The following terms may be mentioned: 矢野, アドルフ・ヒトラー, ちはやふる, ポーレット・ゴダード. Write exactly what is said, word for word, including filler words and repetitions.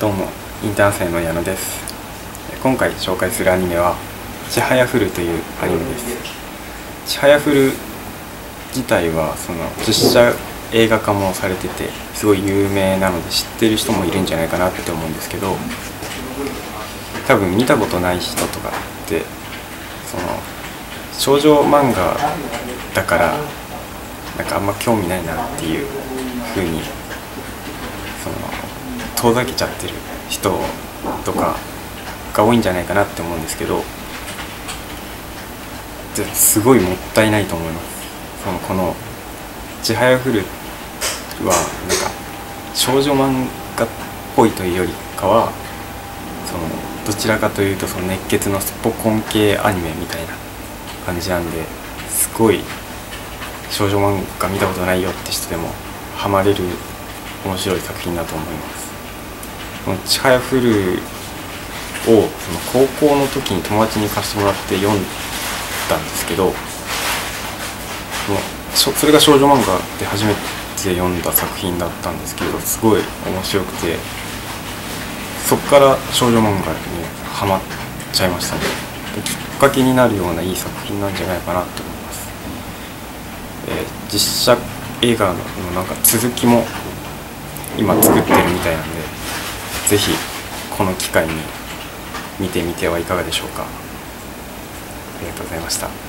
どうも、インターン生の矢野です。今回紹介するアニメはちはやふるというアニメです。ちはやふる自体はその実写映画化もされてて、すごい有名なので知ってる人もいるんじゃないかなって思うんですけど、多分見たことない人とかってその少女漫画だからなんかあんま興味ないなっていう風にその遠ざけちゃってる人とかが多いんじゃないかなって思うんですけど、すごいもったいないと思います。そのこのちはやふるはなんか少女漫画っぽいというよりかはそのどちらかというとその熱血のスポコン系アニメみたいな感じなんで、すごい少女漫画見たことないよって人でもハマれる面白い作品だと思います。このちはやふるをその高校の時に友達に貸してもらって読んだんですけど、それが少女漫画で初めて読んだ作品だったんですけど、すごい面白くて、そこから少女漫画にハマっちゃいましたね。きっかけになるようないい作品なんじゃないかなと思います。えー、実写映画のなんか続きも今作ってるみたいなんで、ぜひこの機会に見てみてはいかがでしょうか。ありがとうございました。